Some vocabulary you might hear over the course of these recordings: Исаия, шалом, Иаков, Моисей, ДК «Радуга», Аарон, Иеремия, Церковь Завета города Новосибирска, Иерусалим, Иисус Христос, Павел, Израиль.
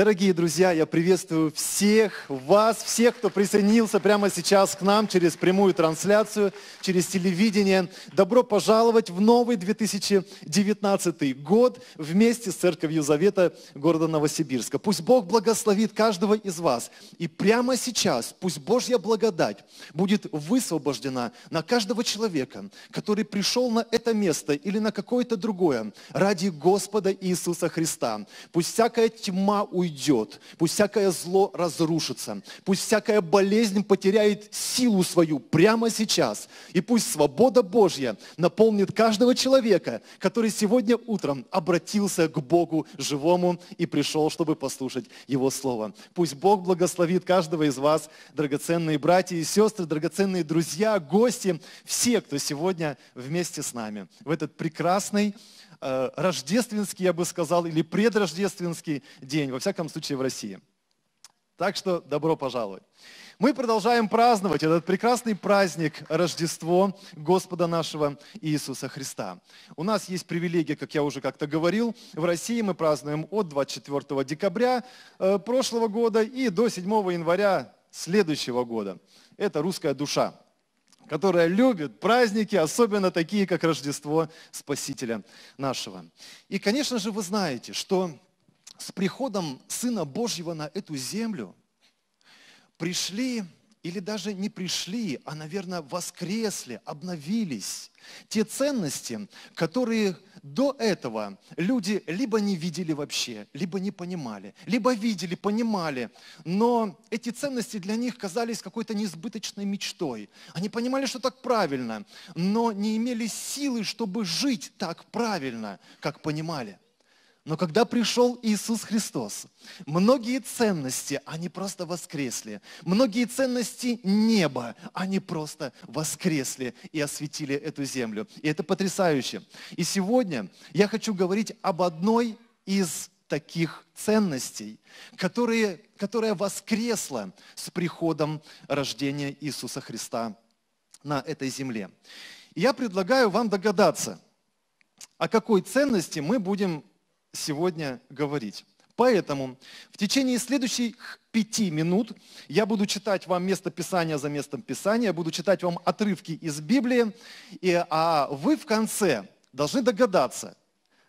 Дорогие друзья, я приветствую всех вас, всех, кто присоединился прямо сейчас к нам через прямую трансляцию, через телевидение. Добро пожаловать в новый 2019 год вместе с Церковью Завета города Новосибирска. Пусть Бог благословит каждого из вас. И прямо сейчас пусть Божья благодать будет высвобождена на каждого человека, который пришел на это место или на какое-то другое ради Господа Иисуса Христа. Пусть всякая тьма уйдет, пусть всякое зло разрушится, пусть всякая болезнь потеряет силу свою прямо сейчас, и пусть свобода Божья наполнит каждого человека, который сегодня утром обратился к Богу живому и пришел, чтобы послушать Его Слово. Пусть Бог благословит каждого из вас, драгоценные братья и сестры, драгоценные друзья, гости, все, кто сегодня вместе с нами в этот прекрасный рождественский, я бы сказал, или предрождественский день, во всяком случае в России. Так что добро пожаловать. Мы продолжаем праздновать этот прекрасный праздник Рождество Господа нашего Иисуса Христа. У нас есть привилегия, как я уже как-то говорил, в России мы празднуем от 24 декабря прошлого года и до 7 января следующего года. Это русская душа, которая любит праздники, особенно такие, как Рождество Спасителя нашего. И, конечно же, вы знаете, что с приходом Сына Божьего на эту землю пришли, или даже не пришли, а, наверное, воскресли, обновились те ценности, которые до этого люди либо не видели вообще, либо не понимали, либо видели, понимали, но эти ценности для них казались какой-то несбыточной мечтой. Они понимали, что так правильно, но не имели силы, чтобы жить так правильно, как понимали. Но когда пришел Иисус Христос, многие ценности, они просто воскресли. Многие ценности неба, они просто воскресли и осветили эту землю. И это потрясающе. И сегодня я хочу говорить об одной из таких ценностей, которая воскресла с приходом рождения Иисуса Христа на этой земле. И я предлагаю вам догадаться, о какой ценности мы будем сегодня говорить. Поэтому в течение следующих 5 минут я буду читать вам место Писания за местом Писания, я буду читать вам отрывки из Библии, а вы в конце должны догадаться,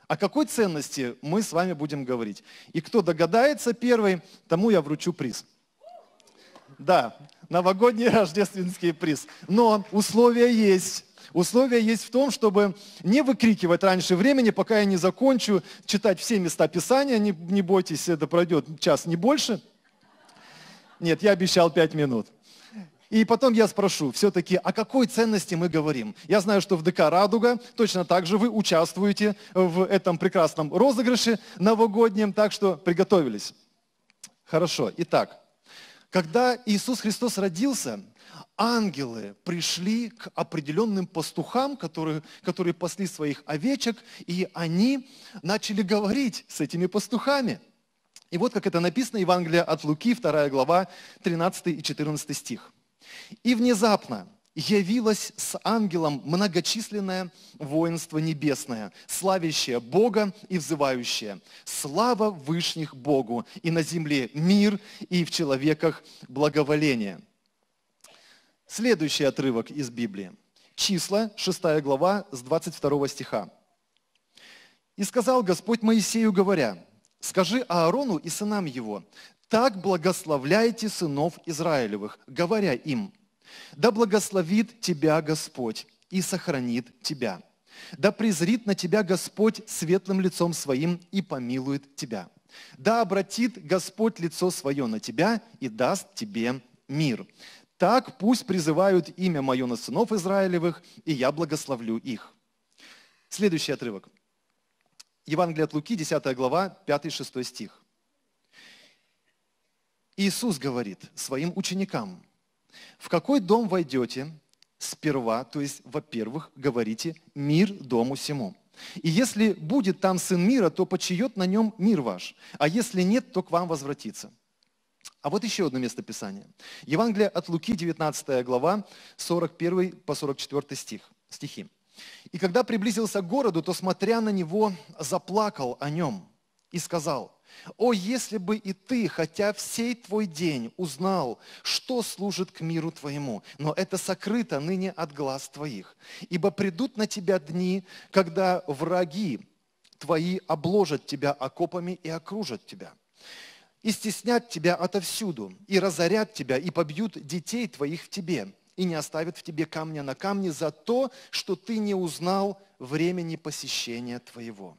о какой ценности мы с вами будем говорить. И кто догадается первый, тому я вручу приз. Да, новогодний рождественский приз. Но условия есть. Условие есть в том, чтобы не выкрикивать раньше времени, пока я не закончу читать все места Писания. Не бойтесь, это пройдет час, не больше. Нет, я обещал 5 минут. И потом я спрошу, все-таки, о какой ценности мы говорим? Я знаю, что в ДК «Радуга» точно так же вы участвуете в этом прекрасном розыгрыше новогоднем, так что приготовились. Хорошо, итак, когда Иисус Христос родился, ангелы пришли к определенным пастухам, которые пасли своих овечек, и они начали говорить с этими пастухами. И вот как это написано, Евангелие от Луки, 2 глава, 13 и 14 стих. «И внезапно явилось с ангелом многочисленное воинство небесное, славящее Бога и взывающее: слава вышних Богу, и на земле мир, и в человеках благоволение». Следующий отрывок из Библии. Числа, 6 глава, с 22 стиха. «И сказал Господь Моисею, говоря: скажи Аарону и сынам его: так благословляйте сынов Израилевых, говоря им: да благословит тебя Господь и сохранит тебя. Да презрит на тебя Господь светлым лицом своим и помилует тебя. Да обратит Господь лицо свое на тебя и даст тебе мир. Так пусть призывают имя мое на сынов Израилевых, и я благословлю их». Следующий отрывок. Евангелие от Луки, 10 глава, 5-6 стих. Иисус говорит своим ученикам: «В какой дом войдете, сперва, то есть, во-первых, говорите: мир дому сему. И если будет там сын мира, то почиет на нем мир ваш, а если нет, то к вам возвратится». А вот еще одно место Писания. Евангелие от Луки, 19 глава, 41 по 44 стихи. «И когда приблизился к городу, то, смотря на него, заплакал о нем. и сказал: «О, если бы и ты, хотя всей твой день, узнал, что служит к миру твоему, но это сокрыто ныне от глаз твоих. Ибо придут на тебя дни, когда враги твои обложат тебя окопами и окружат тебя, и стеснят тебя отовсюду, и разорят тебя, и побьют детей твоих в тебе, и не оставят в тебе камня на камне за то, что ты не узнал времени посещения твоего».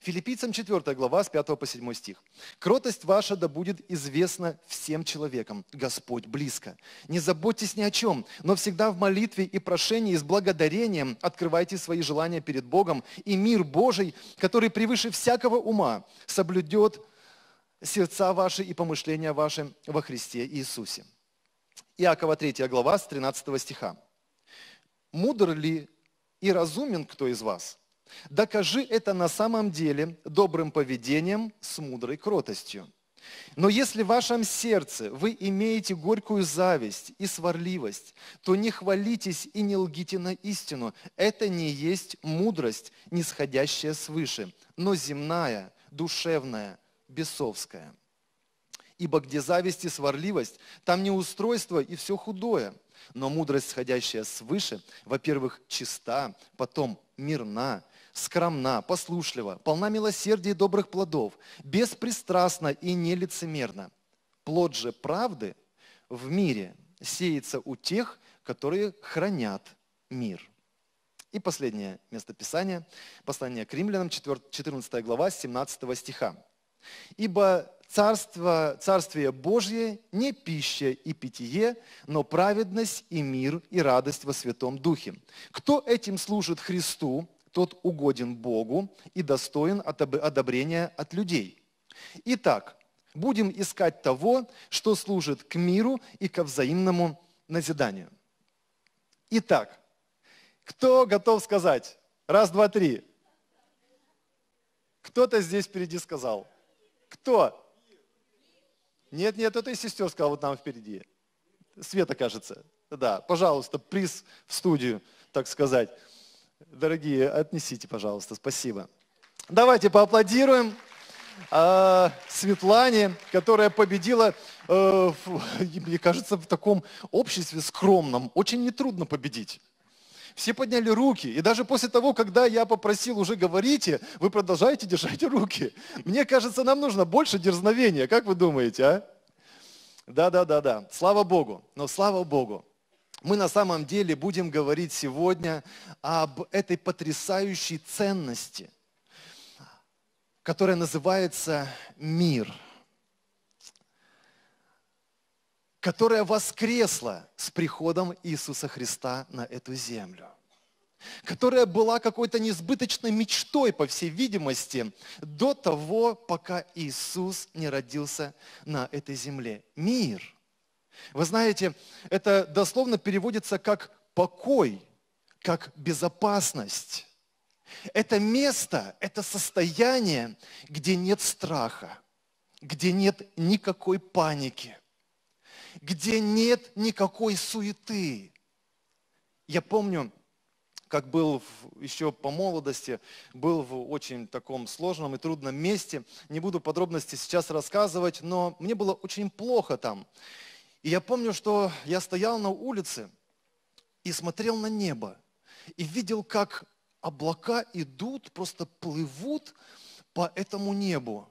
Филиппийцам 4 глава, с 5 по 7 стих. «Кротость ваша да будет известна всем человекам. Господь близко. Не заботьтесь ни о чем, но всегда в молитве и прошении с благодарением открывайте свои желания перед Богом, и мир Божий, который превыше всякого ума, соблюдет сердца ваши и помышления ваши во Христе Иисусе». Иакова 3 глава, с 13 стиха. «Мудр ли и разумен кто из вас? Докажи это на самом деле добрым поведением с мудрой кротостью. Но если в вашем сердце вы имеете горькую зависть и сварливость, то не хвалитесь и не лгите на истину. Это не есть мудрость, нисходящая свыше, но земная, душевная, бесовская. Ибо где зависть и сварливость, там неустройство и все худое. Но мудрость, сходящая свыше, во-первых, чиста, потом мирна, скромна, послушлива, полна милосердия и добрых плодов, беспристрастна и нелицемерна. Плод же правды в мире сеется у тех, которые хранят мир». И последнее местописание, послание к Римлянам, 14 глава, 17 стиха. «Ибо Царствие Божье не пища и питье, но праведность и мир и радость во Святом Духе. Кто этим служит Христу, тот угоден Богу и достоин одобрения от людей. Итак, будем искать того, что служит к миру и ко взаимному назиданию». Итак, кто готов сказать? Раз, два, три. Кто-то здесь впереди сказал. Кто? Нет, нет, это и сестер сказал, вот нам впереди. Света, кажется. Да, пожалуйста, приз в студию, так сказать. Дорогие, отнесите, пожалуйста, спасибо. Давайте поаплодируем Светлане, которая победила, мне кажется, в таком обществе скромном. Очень нетрудно победить. Все подняли руки, и даже после того, когда я попросил уже говорите, вы продолжаете держать руки. Мне кажется, нам нужно больше дерзновения, как вы думаете, а? Да, слава Богу, но слава Богу. Мы на самом деле будем говорить сегодня об этой потрясающей ценности, которая называется мир, которая воскресла с приходом Иисуса Христа на эту землю, которая была какой-то несбыточной мечтой, по всей видимости, до того, пока Иисус не родился на этой земле. Мир. Вы знаете, это дословно переводится как покой, как безопасность. Это место, это состояние, где нет страха, где нет никакой паники, где нет никакой суеты. Я помню, как был еще по молодости, был в очень таком сложном и трудном месте. Не буду подробности сейчас рассказывать, но мне было очень плохо там. И я помню, что я стоял на улице и смотрел на небо, и видел, как облака идут, просто плывут по этому небу.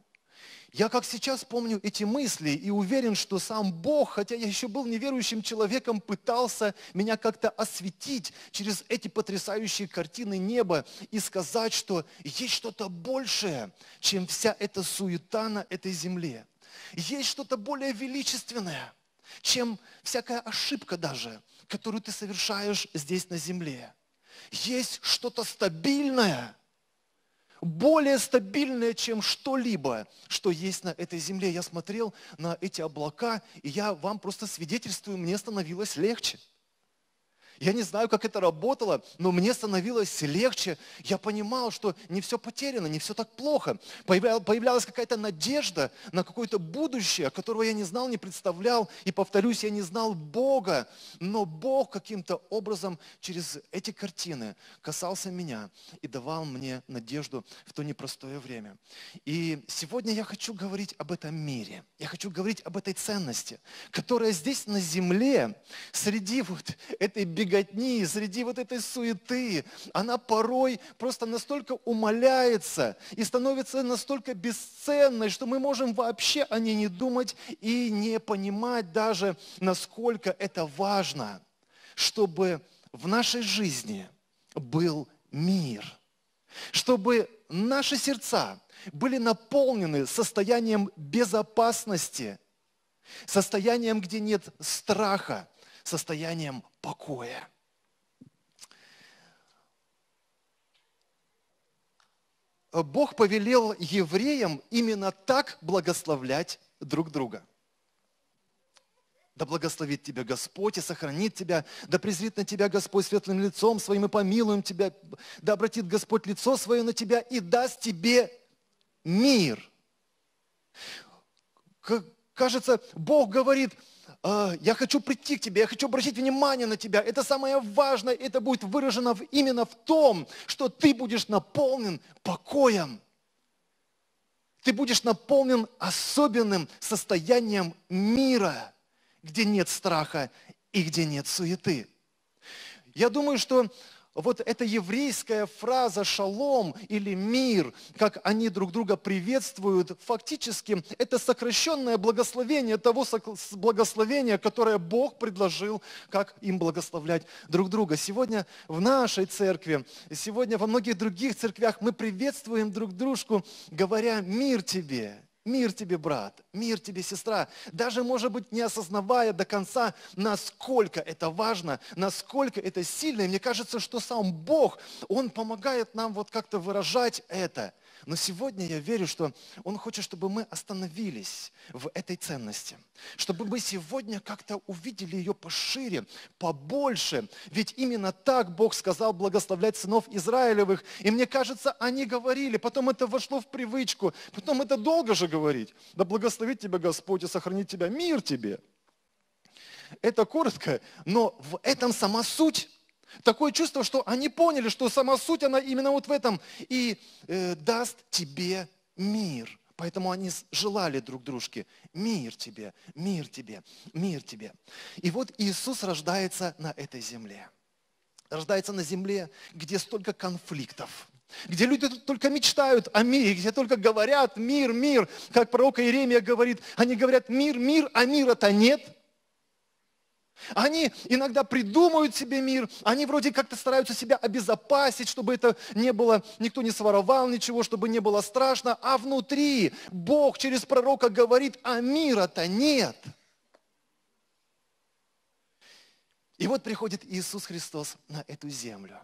Я как сейчас помню эти мысли и уверен, что сам Бог, хотя я еще был неверующим человеком, пытался меня как-то осветить через эти потрясающие картины неба и сказать, что есть что-то большее, чем вся эта суета на этой земле. Есть что-то более величественное, чем всякая ошибка даже, которую ты совершаешь здесь на земле. Есть что-то стабильное, более стабильное, чем что-либо, что есть на этой земле. Я смотрел на эти облака, и я вам просто свидетельствую, мне становилось легче. Я не знаю, как это работало, но мне становилось легче. Я понимал, что не все потеряно, не все так плохо. Появлялась какая-то надежда на какое-то будущее, которого я не знал, не представлял. И, повторюсь, я не знал Бога. Но Бог каким-то образом через эти картины касался меня и давал мне надежду в то непростое время. И сегодня я хочу говорить об этом мире. Я хочу говорить об этой ценности, которая здесь на земле, среди вот этой беготни, среди вот этой суеты, она порой просто настолько умаляется и становится настолько бесценной, что мы можем вообще о ней не думать и не понимать даже, насколько это важно, чтобы в нашей жизни был мир, чтобы наши сердца были наполнены состоянием безопасности, состоянием, где нет страха, состоянием покоя. Бог повелел евреям именно так благословлять друг друга. Да благословит тебя Господь и сохранит тебя, да презрит на тебя Господь светлым лицом своим и помилуем тебя, да обратит Господь лицо свое на тебя и даст тебе мир. Кажется, Бог говорит: я хочу прийти к тебе, я хочу обратить внимание на тебя. Это самое важное, это будет выражено именно в том, что ты будешь наполнен покоем. Ты будешь наполнен особенным состоянием мира, где нет страха и где нет суеты. Я думаю, что вот эта еврейская фраза «шалом» или «мир», как они друг друга приветствуют, фактически это сокращенное благословение того благословения, которое Бог предложил, как им благословлять друг друга. Сегодня в нашей церкви, сегодня во многих других церквях мы приветствуем друг дружку, говоря: «Мир тебе». Мир тебе, брат, мир тебе, сестра. Даже, может быть, не осознавая до конца, насколько это важно, насколько это сильно. И мне кажется, что сам Бог, Он помогает нам вот как-то выражать это. Но сегодня я верю, что Он хочет, чтобы мы остановились в этой ценности. Чтобы мы сегодня как-то увидели ее пошире, побольше. Ведь именно так Бог сказал благословлять сынов Израилевых. И мне кажется, они говорили, потом это вошло в привычку, потом это долго же говорить. Да благословит тебя Господь и сохранит тебя, мир тебе. Это коротко, но в этом сама суть. Такое чувство, что они поняли, что сама суть, она именно вот в этом. И даст тебе мир. Поэтому они желали друг дружке: мир тебе, мир тебе, мир тебе. И вот Иисус рождается на этой земле. Рождается на земле, где столько конфликтов. Где люди только мечтают о мире, где только говорят: мир, мир. Как пророк Иеремия говорит, они говорят: мир, мир, а мира-то нет. Они иногда придумают себе мир, они вроде как-то стараются себя обезопасить, чтобы это не было, никто не своровал ничего, чтобы не было страшно, а внутри Бог через пророка говорит: а мира-то нет. И вот приходит Иисус Христос на эту землю.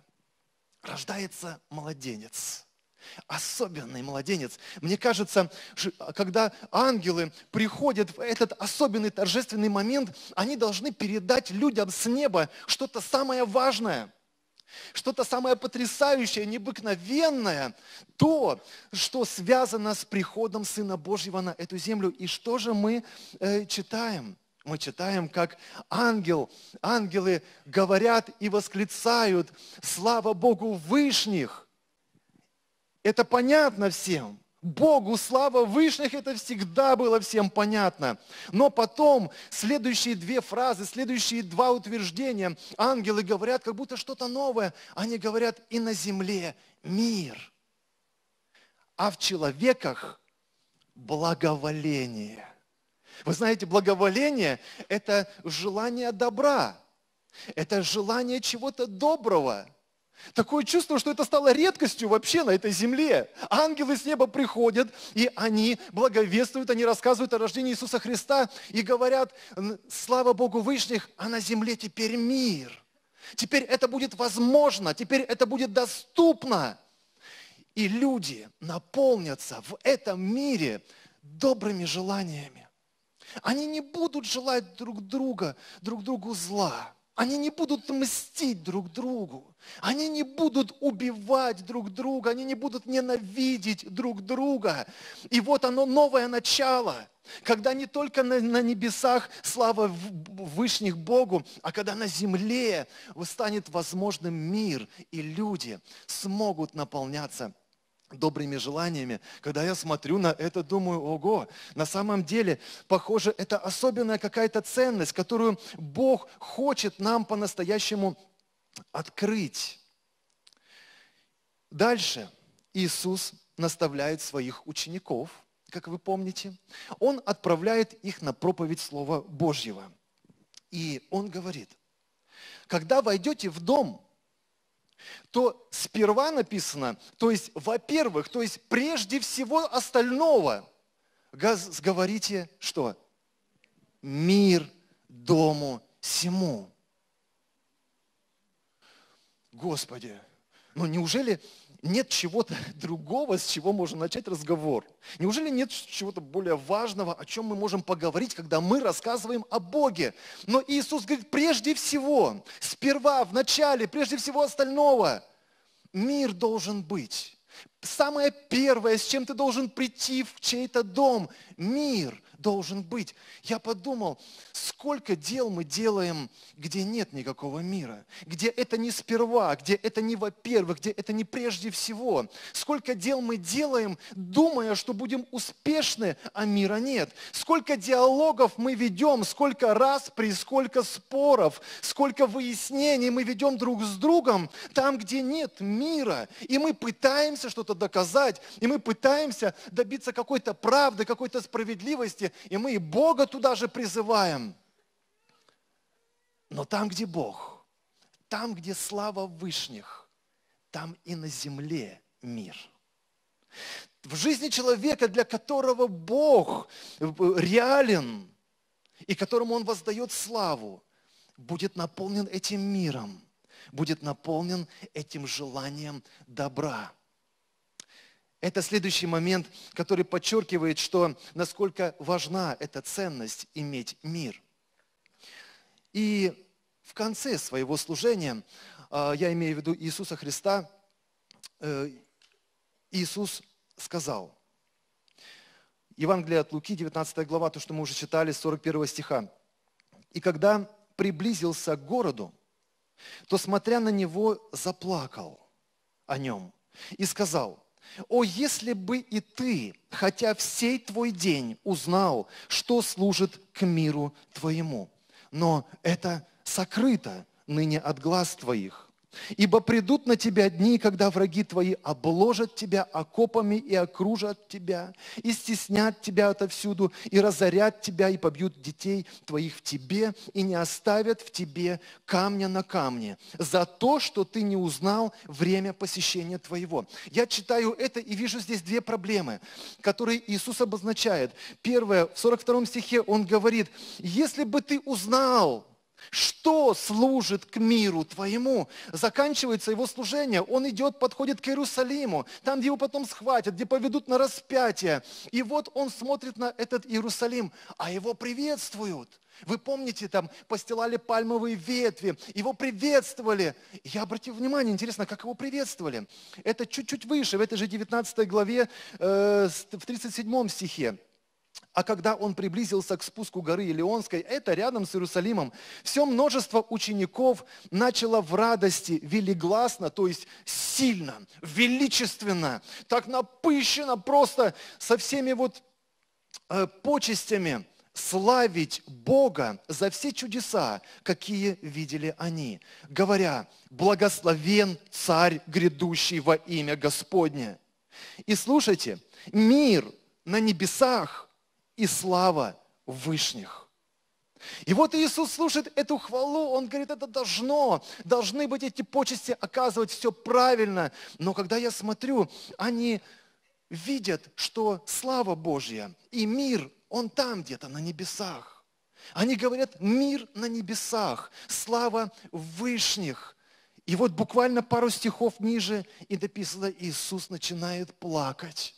Рождается младенец. Особенный младенец. Мне кажется, когда ангелы приходят в этот особенный торжественный момент, они должны передать людям с неба что-то самое важное, что-то самое потрясающее, необыкновенное, то, что связано с приходом Сына Божьего на эту землю. И что же мы читаем? Мы читаем, как ангелы говорят и восклицают: «Слава Богу вышних!» Это понятно всем. Богу слава вышних, это всегда было всем понятно. Но потом следующие две фразы, следующие два утверждения, ангелы говорят как будто что-то новое. Они говорят: и на земле мир, а в человеках благоволение. Вы знаете, благоволение – это желание добра, это желание чего-то доброго. Такое чувство, что это стало редкостью вообще на этой земле. Ангелы с неба приходят, и они благовествуют, они рассказывают о рождении Иисуса Христа и говорят: слава Богу вышних, а на земле теперь мир. Теперь это будет возможно, теперь это будет доступно. И люди наполнятся в этом мире добрыми желаниями. Они не будут желать друг другу зла. Они не будут мстить друг другу, они не будут убивать друг друга, они не будут ненавидеть друг друга. И вот оно, новое начало, когда не только на небесах слава вышних Богу, а когда на земле станет возможным мир, и люди смогут наполняться добрыми желаниями. Когда я смотрю на это, думаю, ого, на самом деле, похоже, это особенная какая-то ценность, которую Бог хочет нам по-настоящему открыть. Дальше Иисус наставляет своих учеников, как вы помните. Он отправляет их на проповедь Слова Божьего. И Он говорит, когда войдете в дом, то сперва написано, то есть, во-первых, то есть, прежде всего остального, говорите, что? Мир дому сему. Господи, ну неужели нет чего-то другого, с чего можно начать разговор? Неужели нет чего-то более важного, о чем мы можем поговорить, когда мы рассказываем о Боге? Но Иисус говорит, прежде всего, сперва, в начале, прежде всего остального, мир должен быть. Самое первое, с чем ты должен прийти в чей-то дом, мир должен быть. Я подумал, сколько дел мы делаем, где нет никакого мира, где это не сперва, где это не во-первых, где это не прежде всего. Сколько дел мы делаем, думая, что будем успешны, а мира нет. Сколько диалогов мы ведем, сколько распри, сколько споров, сколько выяснений мы ведем друг с другом, там, где нет мира. И мы пытаемся что-то доказать, и мы пытаемся добиться какой-то правды, какой-то справедливости, и мы и Бога туда же призываем. Но там, где Бог, там, где слава вышних, там и на земле мир. В жизни человека, для которого Бог реален, и которому Он воздает славу, будет наполнен этим миром, будет наполнен этим желанием добра. Это следующий момент, который подчеркивает, что насколько важна эта ценность иметь мир. И в конце своего служения, я имею в виду Иисуса Христа, Иисус сказал, Евангелие от Луки, 19 глава, то, что мы уже читали, 41 стиха. «И когда приблизился к городу, то, смотря на него, заплакал о нем и сказал: «О, если бы и ты, хотя в сей твой день, узнал, что служит к миру твоему, но это сокрыто ныне от глаз твоих. Ибо придут на тебя дни, когда враги твои обложат тебя окопами и окружат тебя, и стеснят тебя отовсюду, и разорят тебя, и побьют детей твоих в тебе, и не оставят в тебе камня на камне за то, что ты не узнал время посещения твоего». Я читаю это и вижу здесь две проблемы, которые Иисус обозначает. Первое, в 42 стихе Он говорит, если бы ты узнал, что служит к миру твоему. Заканчивается его служение. Он идет, подходит к Иерусалиму, там, где его потом схватят, где поведут на распятие. И вот он смотрит на этот Иерусалим, а его приветствуют. Вы помните, там постилали пальмовые ветви, его приветствовали. Я обратил внимание, интересно, как его приветствовали. Это чуть-чуть выше, в этой же 19 главе, в 37 стихе. А когда он приблизился к спуску горы Елеонской, это рядом с Иерусалимом, все множество учеников начало в радости велигласно, то есть сильно, величественно, так напыщенно, просто со всеми вот почестями славить Бога за все чудеса, какие видели они, говоря: «Благословен Царь, грядущий во имя Господне». И слушайте, мир на небесах и слава вышних. И вот Иисус слушает эту хвалу, Он говорит, это должны быть эти почести, оказывать все правильно. Но когда я смотрю, они видят, что слава Божья и мир, он там где-то на небесах. Они говорят, мир на небесах, слава вышних. И вот буквально пару стихов ниже и написано, Иисус начинает плакать.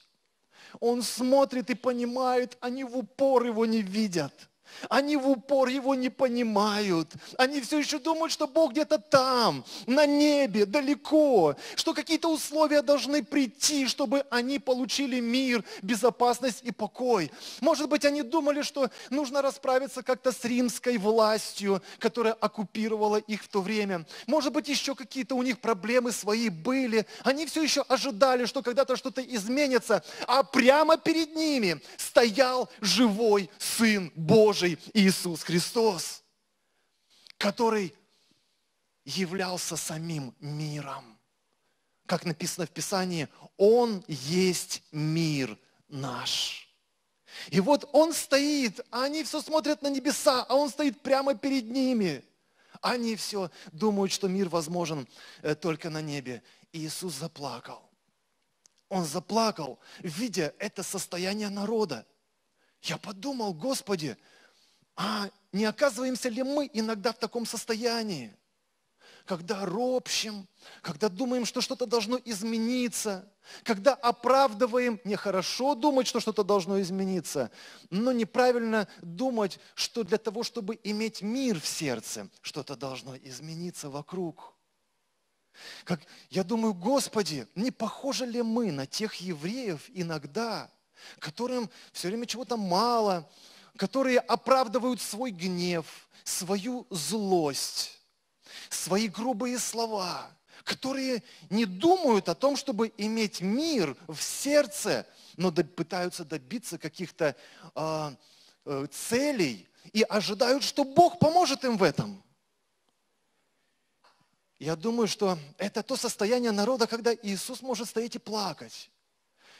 Он смотрит и понимает, они в упор его не видят. Они в упор его не понимают. Они все еще думают, что Бог где-то там, на небе, далеко, что какие-то условия должны прийти, чтобы они получили мир, безопасность и покой. Может быть, они думали, что нужно расправиться как-то с римской властью, которая оккупировала их в то время. Может быть, еще какие-то у них проблемы свои были. Они все еще ожидали, что когда-то что-то изменится, а прямо перед ними стоял живой Сын Божий. Иисус Христос, который являлся самим миром. Как написано в Писании, Он есть мир наш. И вот Он стоит, а они все смотрят на небеса, а Он стоит прямо перед ними. Они все думают, что мир возможен только на небе. И Иисус заплакал. Он заплакал, видя это состояние народа. Я подумал, Господи, а не оказываемся ли мы иногда в таком состоянии, когда ропщим, когда думаем, что что-то должно измениться, когда оправдываем, нехорошо думать, что что-то должно измениться, но неправильно думать, что для того, чтобы иметь мир в сердце, что-то должно измениться вокруг. Я думаю, Господи, не похожи ли мы на тех евреев иногда, которым все время чего-то мало, которые оправдывают свой гнев, свою злость, свои грубые слова, которые не думают о том, чтобы иметь мир в сердце, но пытаются добиться каких-то целей и ожидают, что Бог поможет им в этом. Я думаю, что это то состояние народа, когда Иисус может стоять и плакать,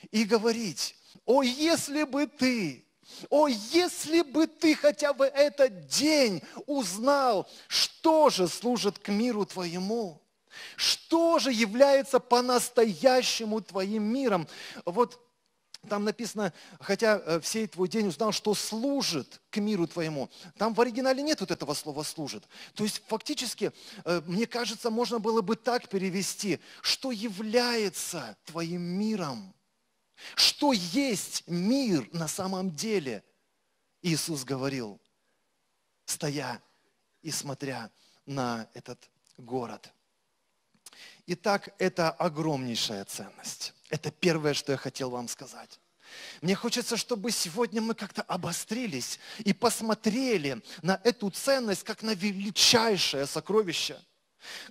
и говорить: «О, если бы ты! О, если бы ты хотя бы этот день узнал, что же служит к миру твоему, что же является по-настоящему твоим миром». Вот там написано, хотя в сей твой день узнал, что служит к миру твоему. Там в оригинале нет вот этого слова «служит». То есть фактически, мне кажется, можно было бы так перевести, что является твоим миром. Что есть мир на самом деле? Иисус говорил, стоя и смотря на этот город. Итак, это огромнейшая ценность. Это первое, что я хотел вам сказать. Мне хочется, чтобы сегодня мы как-то обострились и посмотрели на эту ценность, как на величайшее сокровище,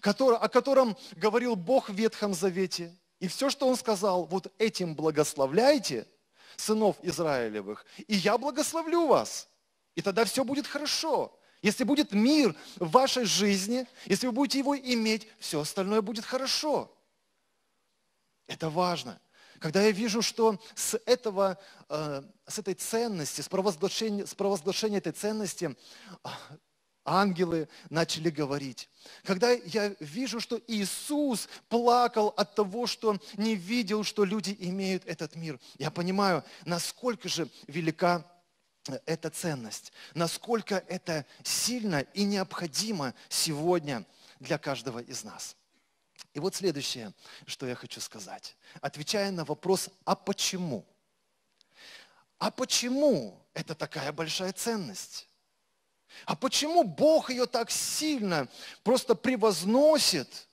о котором говорил Бог в Ветхом Завете. И все, что Он сказал, вот этим благословляйте сынов Израилевых, и я благословлю вас. И тогда все будет хорошо. Если будет мир в вашей жизни, если вы будете его иметь, все остальное будет хорошо. Это важно. Когда я вижу, что с этой ценности, с провозглашения этой ценности ангелы начали говорить. Когда я вижу, что Иисус плакал от того, что не видел, что люди имеют этот мир, я понимаю, насколько же велика эта ценность, насколько это сильно и необходимо сегодня для каждого из нас. И вот следующее, что я хочу сказать. Отвечая на вопрос, а почему? А почему это такая большая ценность? А почему Бог ее так сильно просто превозносит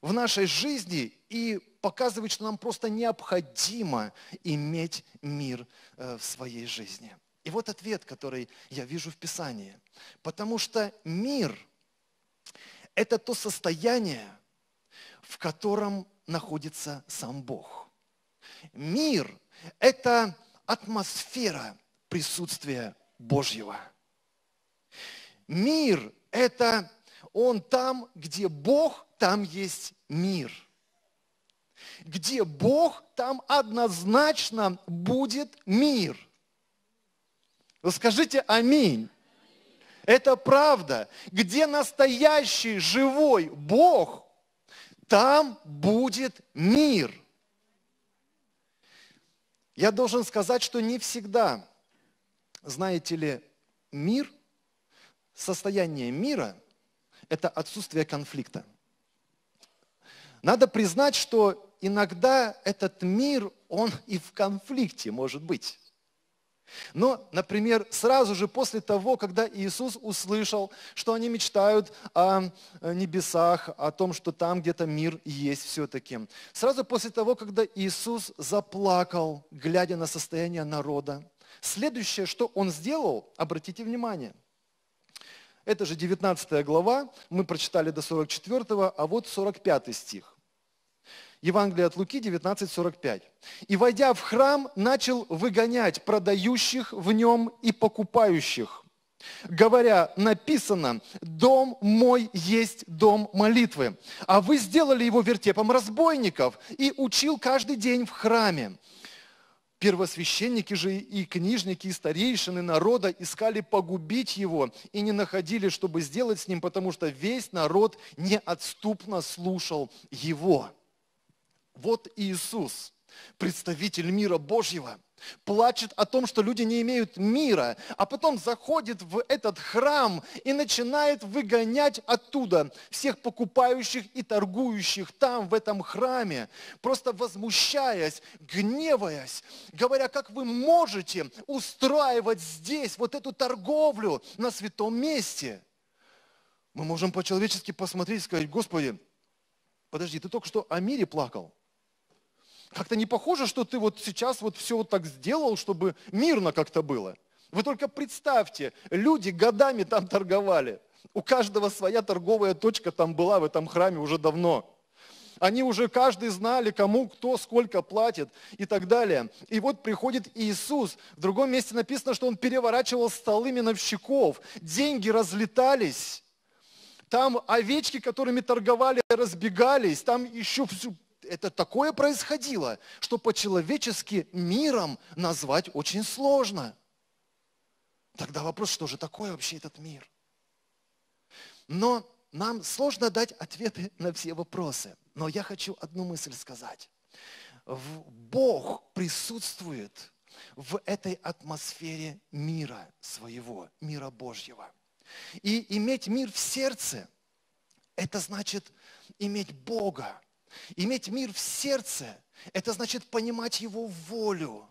в нашей жизни и показывает, что нам просто необходимо иметь мир в своей жизни? И вот ответ, который я вижу в Писании. Потому что мир – это то состояние, в котором находится сам Бог. Мир – это атмосфера присутствия Божьего. Мир – это он там, где Бог, там есть мир. Где Бог, там однозначно будет мир. Вы скажите «Аминь». Это правда. Где настоящий живой Бог, там будет мир. Я должен сказать, что не всегда, знаете ли, мир, состояние мира – это отсутствие конфликта. Надо признать, что иногда этот мир, он и в конфликте может быть. Но, например, сразу же после того, когда Иисус услышал, что они мечтают о небесах, о том, что там где-то мир есть все-таки, сразу после того, когда Иисус заплакал, глядя на состояние народа, следующее, что Он сделал, обратите внимание, это же 19 глава, мы прочитали до 44, а вот 45 стих. Евангелие от Луки 19:45. «И, войдя в храм, начал выгонять продающих в нем и покупающих, говоря, написано, дом мой есть дом молитвы, а вы сделали его вертепом разбойников, и учил каждый день в храме». Первосвященники же и книжники, и старейшины народа искали погубить его и не находили, чтобы сделать с ним, потому что весь народ неотступно слушал его. Вот Иисус, представитель мира Божьего, плачет о том, что люди не имеют мира, а потом заходит в этот храм и начинает выгонять оттуда всех покупающих и торгующих там, в этом храме, просто возмущаясь, гневаясь, говоря, как вы можете устраивать здесь вот эту торговлю на святом месте. Мы можем по-человечески посмотреть и сказать, Господи, подожди, ты только что о мире плакал. Как-то не похоже, что ты вот сейчас вот все вот так сделал, чтобы мирно как-то было. Вы только представьте, люди годами там торговали. У каждого своя торговая точка там была в этом храме уже давно. Они уже каждый знали, кому кто сколько платит и так далее. И вот приходит Иисус. В другом месте написано, что Он переворачивал столы меновщиков. Деньги разлетались. Там овечки, которыми торговали, разбегались. Там еще все... Это такое происходило, что по-человечески миром назвать очень сложно. Тогда вопрос, что же такое вообще этот мир? Но нам сложно дать ответы на все вопросы. Но я хочу одну мысль сказать. Бог присутствует в этой атмосфере мира своего, мира Божьего. И иметь мир в сердце, это значит иметь Бога. Иметь мир в сердце, это значит понимать Его волю.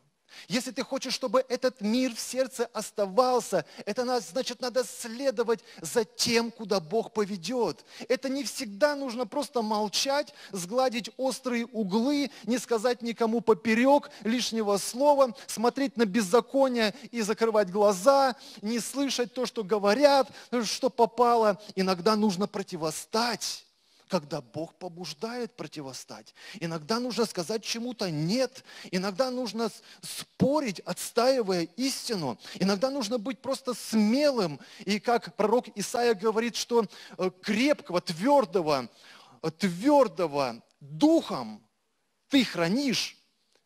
Если ты хочешь, чтобы этот мир в сердце оставался, это значит, надо следовать за тем, куда Бог поведет. Это не всегда нужно просто молчать, сгладить острые углы, не сказать никому поперек лишнего слова, смотреть на беззаконие и закрывать глаза, не слышать то, что говорят, что попало. Иногда нужно противостать. Когда Бог побуждает противостать. Иногда нужно сказать чему-то «нет». Иногда нужно спорить, отстаивая истину. Иногда нужно быть просто смелым. И как пророк Исаия говорит, что крепкого, твердого духом ты хранишь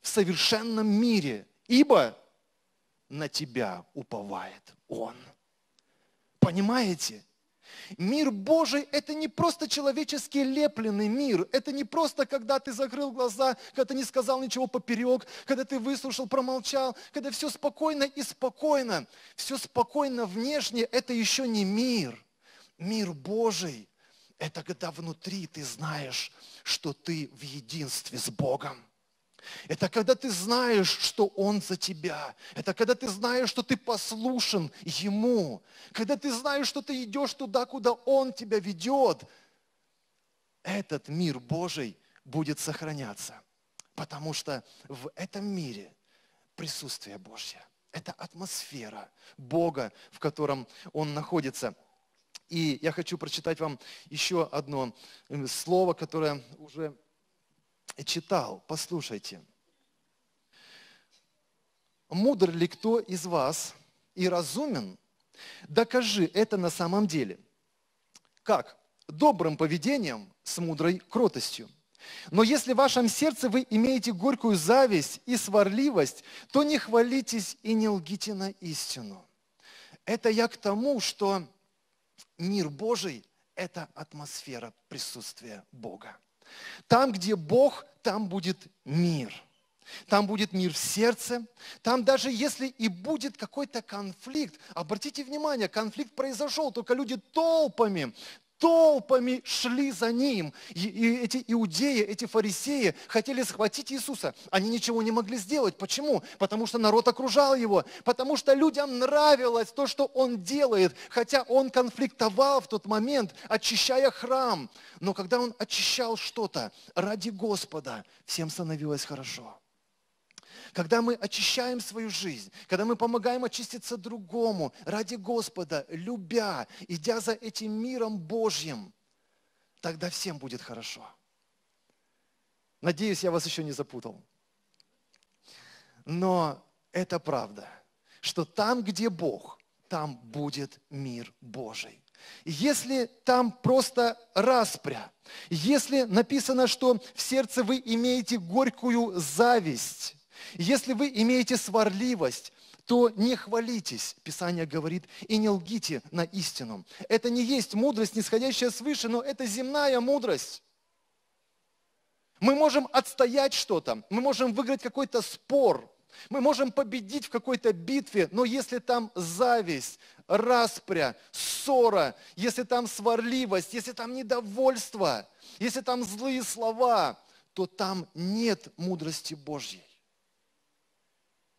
в совершенном мире, ибо на тебя уповает Он. Понимаете? Мир Божий – это не просто человечески лепленный мир. Это не просто, когда ты закрыл глаза, когда ты не сказал ничего поперек, когда ты выслушал, промолчал, когда все спокойно и спокойно. Все спокойно внешне – это еще не мир. Мир Божий – это когда внутри ты знаешь, что ты в единстве с Богом. Это когда ты знаешь, что Он за тебя. Это когда ты знаешь, что ты послушен Ему. Когда ты знаешь, что ты идешь туда, куда Он тебя ведет. Этот мир Божий будет сохраняться. Потому что в этом мире присутствие Божье. Это атмосфера Бога, в котором Он находится. И я хочу прочитать вам еще одно слово, которое уже... читал, послушайте. «Мудр ли кто из вас и разумен? Докажи это на самом деле. Как? Добрым поведением с мудрой кротостью. Но если в вашем сердце вы имеете горькую зависть и сварливость, то не хвалитесь и не лгите на истину». Это я к тому, что мир Божий – это атмосфера присутствия Бога. Там, где Бог, там будет мир. Там будет мир в сердце. Там даже если и будет какой-то конфликт, обратите внимание, конфликт произошел, только люди толпами толпами шли за ним. И эти иудеи, эти фарисеи хотели схватить Иисуса. Они ничего не могли сделать. Почему? Потому что народ окружал его. Потому что людям нравилось то, что он делает. Хотя он конфликтовал в тот момент, очищая храм. Но когда он очищал что-то ради Господа, всем становилось хорошо. Когда мы очищаем свою жизнь, когда мы помогаем очиститься другому, ради Господа, любя, идя за этим миром Божьим, тогда всем будет хорошо. Надеюсь, я вас еще не запутал. Но это правда, что там, где Бог, там будет мир Божий. Если там просто распря, если написано, что в сердце вы имеете горькую зависть, если вы имеете сварливость, то не хвалитесь, Писание говорит, и не лгите на истину. Это не есть мудрость, нисходящая свыше, но это земная мудрость. Мы можем отстоять что-то, мы можем выиграть какой-то спор, мы можем победить в какой-то битве, но если там зависть, распря, ссора, если там сварливость, если там недовольство, если там злые слова, то там нет мудрости Божьей.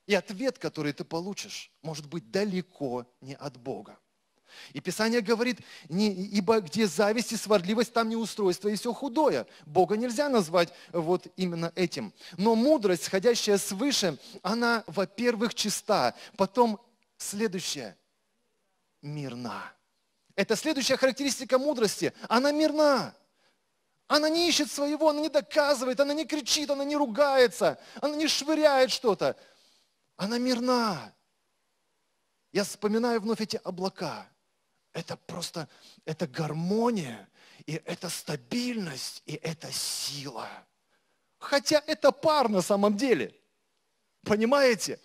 И ответ, который ты получишь, может быть далеко не от Бога. И Писание говорит, ибо где зависть и сварливость, там неустройство и все худое. Бога нельзя назвать вот именно этим. Но мудрость, сходящая свыше, она, во-первых, чиста. Потом следующая – мирна. Это следующая характеристика мудрости. Она мирна. Она не ищет своего, она не доказывает, она не кричит, она не ругается, она не швыряет что-то. Она мирна. Я вспоминаю вновь эти облака. Это просто, это гармония, и это стабильность, и это сила. Хотя это пар на самом деле. Понимаете?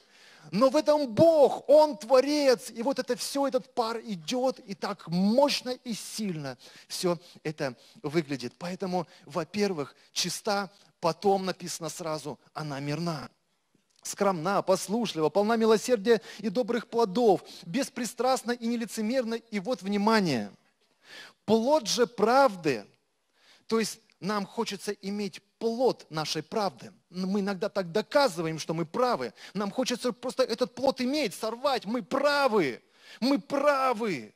Но в этом Бог, Он творец. И вот это все, этот пар идет, и так мощно и сильно все это выглядит. Поэтому, во-первых, чиста, потом написано сразу, она мирна. Скромна, послушлива, полна милосердия и добрых плодов, беспристрастна и нелицемерна. И вот, внимание, плод же правды, то есть нам хочется иметь плод нашей правды. Мы иногда так доказываем, что мы правы. Нам хочется просто этот плод иметь, сорвать. Мы правы, мы правы.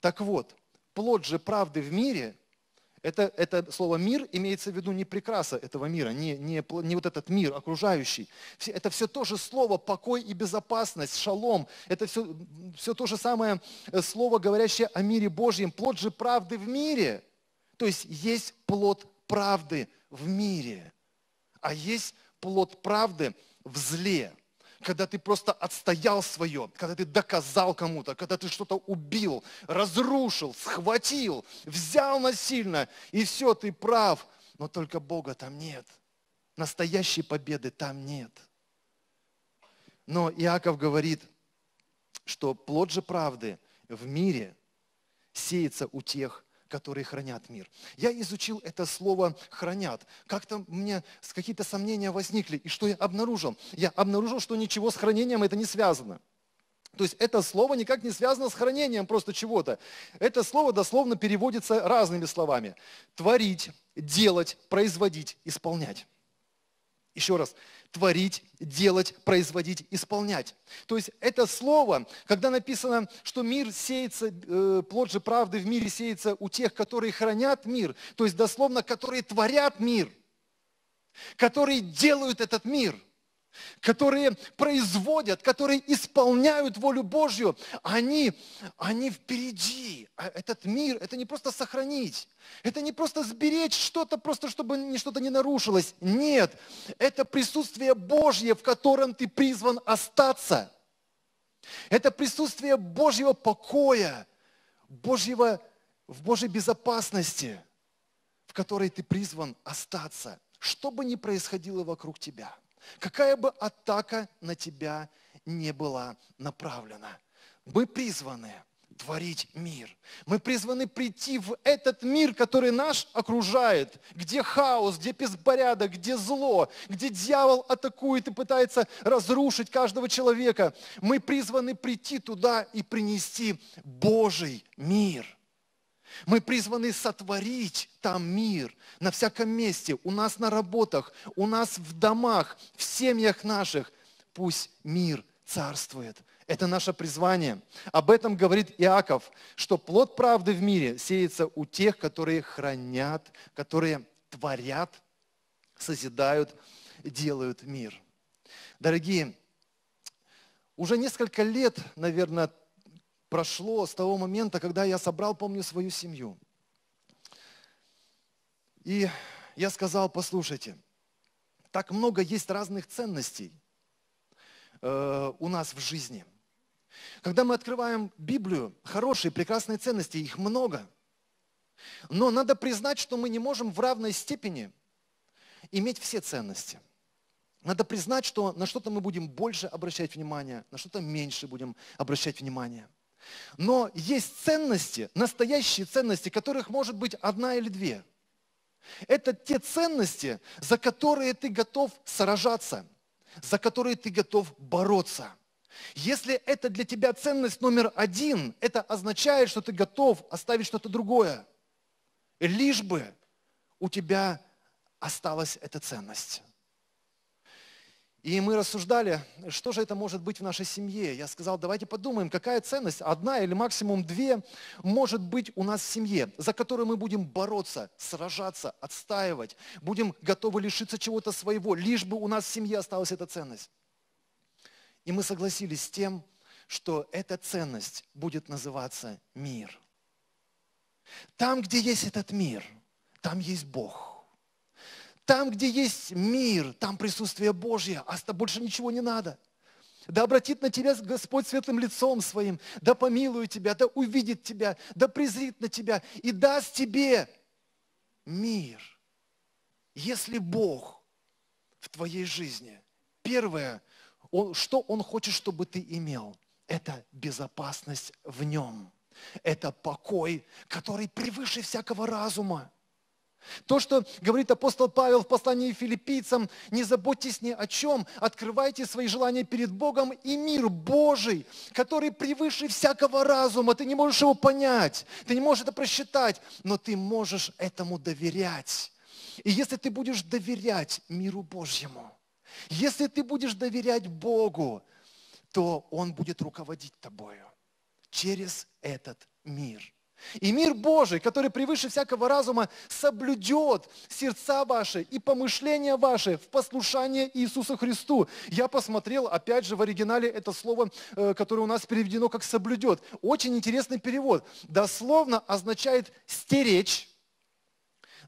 Так вот, плод же правды в мире, это слово «мир» имеется в виду не прекраса этого мира, не вот этот мир окружающий. Это все то же слово «покой» и «безопасность», «шалом». Это все то же самое слово, говорящее о мире Божьем. Плод же правды в мире. То есть есть плод правды в мире, а есть плод правды в зле. Когда ты просто отстоял свое, когда ты доказал кому-то, когда ты что-то убил, разрушил, схватил, взял насильно, и все, ты прав. Но только Бога там нет. Настоящей победы там нет. Но Иаков говорит, что плод же правды в мире сеется у тех, которые хранят мир. Я изучил это слово «хранят». Как-то у меня какие-то сомнения возникли. И что я обнаружил? Я обнаружил, что ничего с хранением это не связано. То есть это слово никак не связано с хранением просто чего-то. Это слово дословно переводится разными словами. Творить, делать, производить, исполнять. Еще раз. Творить, делать, производить, исполнять. То есть это слово, когда написано, что мир сеется, плод же правды в мире сеется у тех, которые хранят мир, то есть дословно, которые творят мир, которые делают этот мир, которые производят, которые исполняют волю Божью, они впереди. Этот мир, это не просто сохранить, это не просто сберечь что-то, просто чтобы что-то не нарушилось. Нет, это присутствие Божье, в котором ты призван остаться. Это присутствие Божьего покоя, в Божьей безопасности, в которой ты призван остаться, что бы ни происходило вокруг тебя. Какая бы атака на тебя не была направлена. Мы призваны творить мир. Мы призваны прийти в этот мир, который нас окружает, где хаос, где беспорядок, где зло, где дьявол атакует и пытается разрушить каждого человека. Мы призваны прийти туда и принести Божий мир. Мы призваны сотворить там мир, на всяком месте, у нас на работах, у нас в домах, в семьях наших. Пусть мир царствует. Это наше призвание. Об этом говорит Иаков, что плод правды в мире сеется у тех, которые хранят, которые творят, созидают, делают мир. Дорогие, уже несколько лет, наверное, прошло с того момента, когда я собрал, помню, свою семью. И я сказал, послушайте, так много есть разных ценностей у нас в жизни. Когда мы открываем Библию, хорошие, прекрасные ценности, их много. Но надо признать, что мы не можем в равной степени иметь все ценности. Надо признать, что на что-то мы будем больше обращать внимание, на что-то меньше будем обращать внимание. Но есть ценности, настоящие ценности, которых может быть одна или две. Это те ценности, за которые ты готов сражаться, за которые ты готов бороться. Если это для тебя ценность номер один, это означает, что ты готов оставить что-то другое, лишь бы у тебя осталась эта ценность. И мы рассуждали, что же это может быть в нашей семье. Я сказал, давайте подумаем, какая ценность, одна или максимум две, может быть у нас в семье, за которую мы будем бороться, сражаться, отстаивать, будем готовы лишиться чего-то своего, лишь бы у нас в семье осталась эта ценность. И мы согласились с тем, что эта ценность будет называться мир. Там, где есть этот мир, там есть Бог. Там, где есть мир, там присутствие Божье, а больше ничего не надо. Да обратит на тебя Господь светлым лицом своим, да помилует тебя, да увидит тебя, да презрит на тебя и даст тебе мир. Если Бог в твоей жизни, первое, что Он хочет, чтобы ты имел, это безопасность в Нем, это покой, который превыше всякого разума. То, что говорит апостол Павел в послании филиппийцам, не заботьтесь ни о чем, открывайте свои желания перед Богом, и мир Божий, который превыше всякого разума, ты не можешь его понять, ты не можешь это просчитать, но ты можешь этому доверять. И если ты будешь доверять миру Божьему, если ты будешь доверять Богу, то Он будет руководить тобою через этот мир. И мир Божий, который превыше всякого разума, соблюдет сердца ваши и помышления ваши в послушании Иисусу Христу. Я посмотрел, опять же, в оригинале это слово, которое у нас переведено как «соблюдет». Очень интересный перевод. Дословно означает «стеречь»,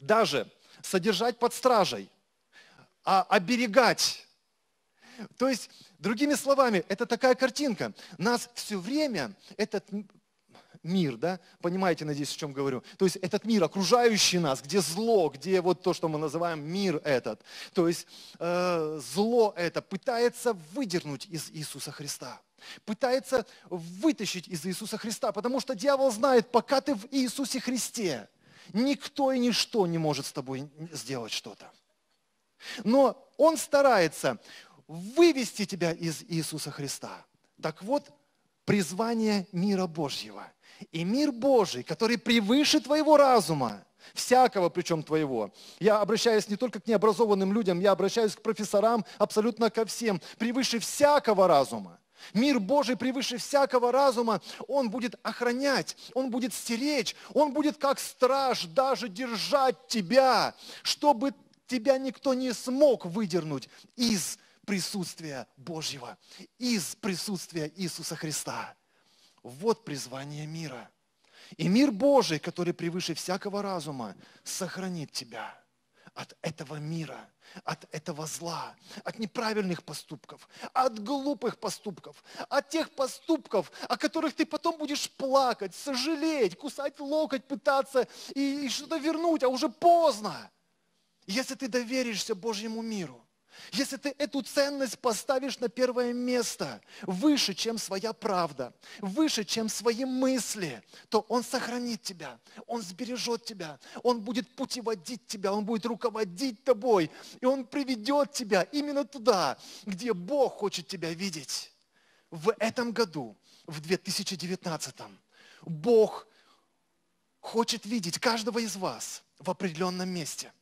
даже «содержать под стражей», «оберегать». То есть, другими словами, это такая картинка. Нас все время этот мир, да? Понимаете, надеюсь, о чем говорю? То есть этот мир, окружающий нас, где зло, где вот то, что мы называем мир этот, то есть зло это пытается выдернуть из Иисуса Христа, пытается вытащить из Иисуса Христа, потому что дьявол знает, пока ты в Иисусе Христе, никто и ничто не может с тобой сделать что-то. Но он старается вывести тебя из Иисуса Христа. Так вот, призвание мира Божьего. И мир Божий, который превыше твоего разума, всякого причем твоего. Я обращаюсь не только к необразованным людям, я обращаюсь к профессорам, абсолютно ко всем. Превыше всякого разума. Мир Божий превыше всякого разума. Он будет охранять, он будет стеречь, он будет как страж даже держать тебя, чтобы тебя никто не смог выдернуть из присутствия Божьего, из присутствия Иисуса Христа. Вот призвание мира. И мир Божий, который превыше всякого разума, сохранит тебя от этого мира, от этого зла, от неправильных поступков, от глупых поступков, от тех поступков, о которых ты потом будешь плакать, сожалеть, кусать локоть, пытаться и что-то вернуть, а уже поздно. Если ты доверишься Божьему миру, если ты эту ценность поставишь на первое место, выше, чем своя правда, выше, чем свои мысли, то Он сохранит тебя, Он сбережет тебя, Он будет путеводить тебя, Он будет руководить тобой, и Он приведет тебя именно туда, где Бог хочет тебя видеть. В этом году, в 2019-м, Бог хочет видеть каждого из вас в определенном месте.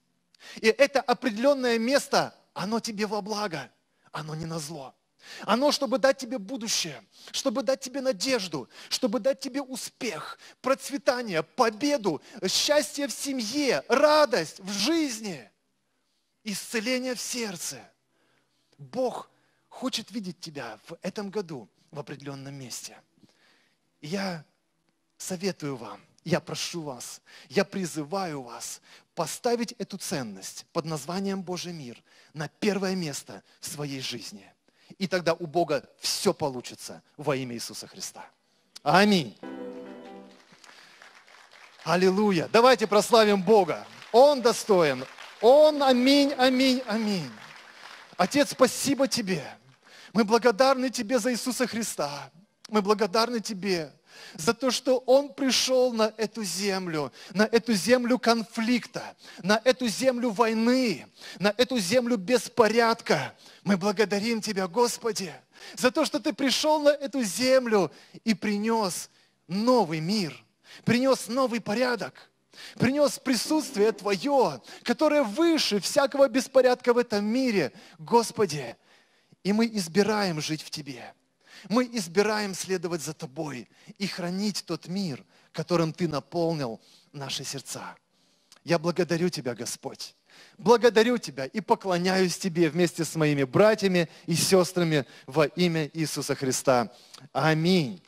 И это определенное место, оно тебе во благо, оно не на зло. Оно, чтобы дать тебе будущее, чтобы дать тебе надежду, чтобы дать тебе успех, процветание, победу, счастье в семье, радость в жизни, исцеление в сердце. Бог хочет видеть тебя в этом году в определенном месте. И я советую вам, я прошу вас, я призываю вас поставить эту ценность под названием Божий мир на первое место в своей жизни. И тогда у Бога все получится во имя Иисуса Христа. Аминь. Аллилуйя. Давайте прославим Бога. Он достоин. Он аминь, аминь, аминь. Отец, спасибо Тебе. Мы благодарны Тебе за Иисуса Христа. Мы благодарны Тебе за то, что Он пришел на эту землю конфликта, на эту землю войны, на эту землю беспорядка. Мы благодарим Тебя, Господи, за то, что Ты пришел на эту землю и принес новый мир, принес новый порядок, принес присутствие Твое, которое выше всякого беспорядка в этом мире, Господи. И мы избираем жить в Тебе. Мы избираем следовать за Тобой и хранить тот мир, которым Ты наполнил наши сердца. Я благодарю Тебя, Господь. Благодарю Тебя и поклоняюсь Тебе вместе с моими братьями и сестрами во имя Иисуса Христа. Аминь.